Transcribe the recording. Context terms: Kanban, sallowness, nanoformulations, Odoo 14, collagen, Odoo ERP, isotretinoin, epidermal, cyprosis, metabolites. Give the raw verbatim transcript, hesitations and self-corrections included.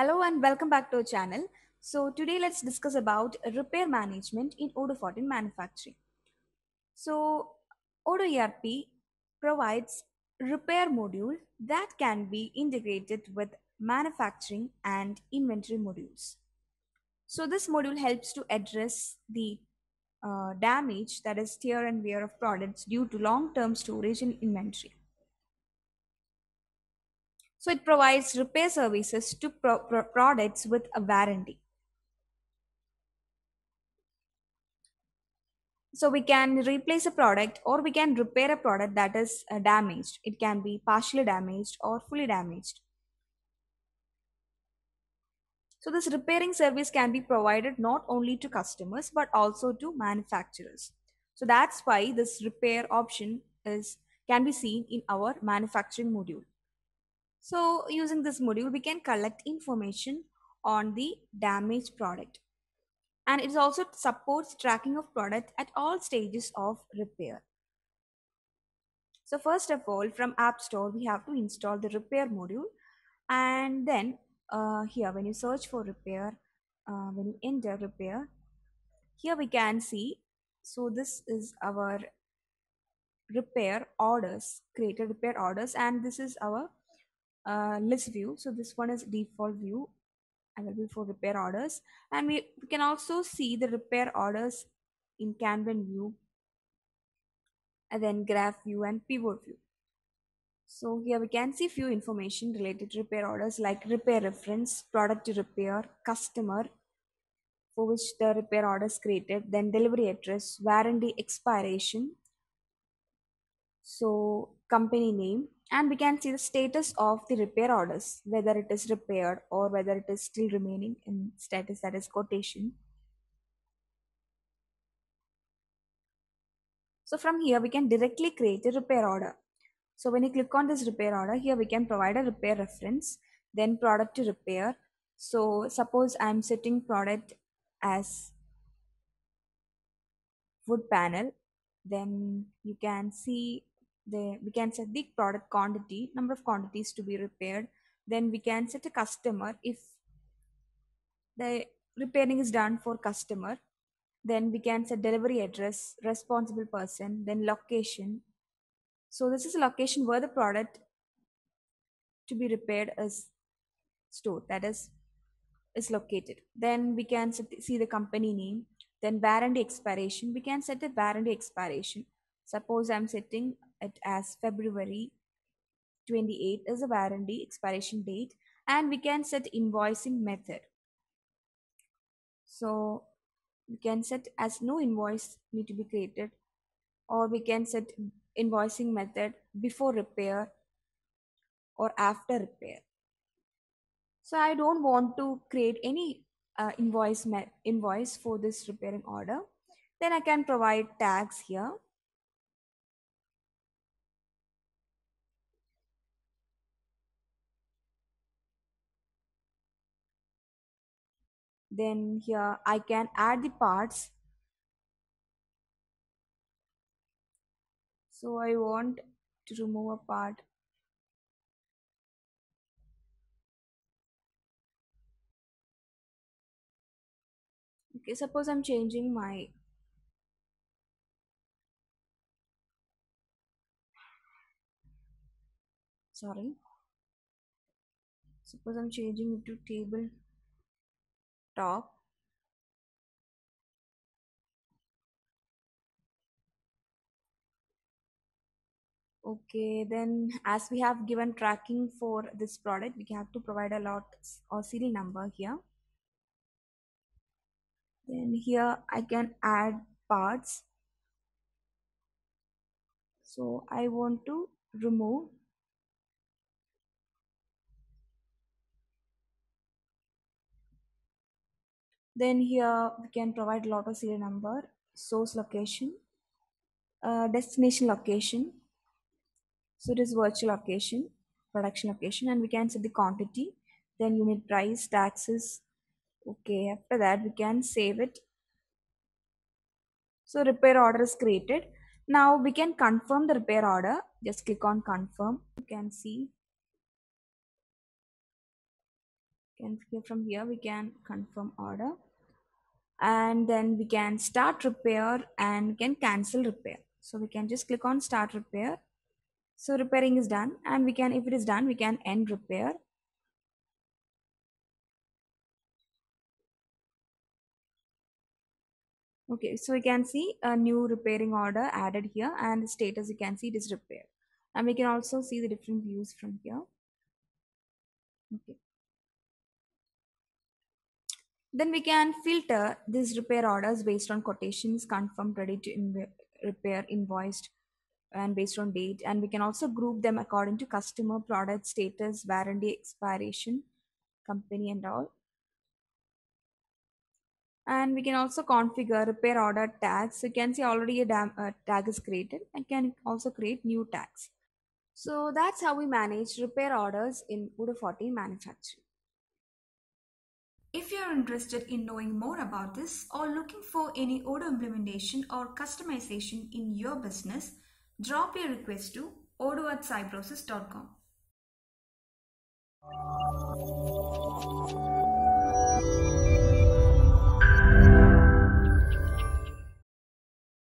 Hello and welcome back to our channel. So today let's discuss about repair management in Odoo fourteen manufacturing. So Odoo E R P provides repair module that can be integrated with manufacturing and inventory modules. So this module helps to address the uh, damage, that is tear and wear of products due to long-term storage in inventory. So it provides repair services to pro pro products with a warranty. So we can replace a product or we can repair a product that is uh, damaged. It can be partially damaged or fully damaged. So this repairing service can be provided not only to customers but also to manufacturers. So that's why this repair option is can be seen in our manufacturing module. So using this module, we can collect information on the damaged product. And it also supports tracking of product at all stages of repair. So first of all, from App Store, we have to install the repair module. And then uh, here, when you search for repair, uh, when you enter repair, here we can see, so this is our repair orders, created repair orders, and this is our Uh, list view. So this one is default view available for repair orders, and we, we can also see the repair orders in Kanban view and then graph view and pivot view. So here we can see few information related to repair orders like repair reference, product to repair, customer for which the repair order is created, then delivery address, warranty expiration, so company name, and we can see the status of the repair orders, whether it is repaired or whether it is still remaining in status, that is quotation. So from here, we can directly create a repair order. So when you click on this repair order, here we can provide a repair reference, then product to repair. So suppose I'm setting product as wood panel, then you can see The, we can set the product quantity, number of quantities to be repaired. Then we can set a customer. If the repairing is done for customer, then we can set delivery address, responsible person, then location. So this is a location where the product to be repaired is stored, that is, is located. Then we can set, see the company name, then warranty expiration. We can set the warranty expiration. Suppose I'm setting it as February twenty-eighth as a warranty expiration date, and we can set invoicing method. So we can set as no invoice need to be created, or we can set invoicing method before repair or after repair. So I don't want to create any uh, invoice, invoice for this repairing order. Then I can provide tags here. Then here I can add the parts. So I want to remove a part. Okay, suppose I'm changing my sorry. Suppose I'm changing it to table top. Okay, then as we have given tracking for this product, we have to provide a lot or serial number here. Then here I can add parts. So I want to remove . Then here we can provide lot of serial number, source location, uh, destination location. So it is virtual location, production location, and we can set the quantity, then unit price, taxes. Okay, after that we can save it. So repair order is created. Now we can confirm the repair order. Just click on confirm. You can see And here from here we can confirm order, and then we can start repair and can cancel repair. So we can just click on start repair. So repairing is done, and we can, if it is done, we can end repair. Okay, so we can see a new repairing order added here, and the status you can see it is repair. And we can also see the different views from here. Okay. Then we can filter these repair orders based on quotations, confirmed, ready to in repair, invoiced, and based on date. And we can also group them according to customer, product, status, warranty, expiration, company, and all. And we can also configure repair order tags. So you can see already a uh, tag is created, and can also create new tags. So that's how we manage repair orders in Odoo fourteen manufacturing. If you're interested in knowing more about this or looking for any Odoo implementation or customization in your business, drop your request to odoo at cyprosis dot com.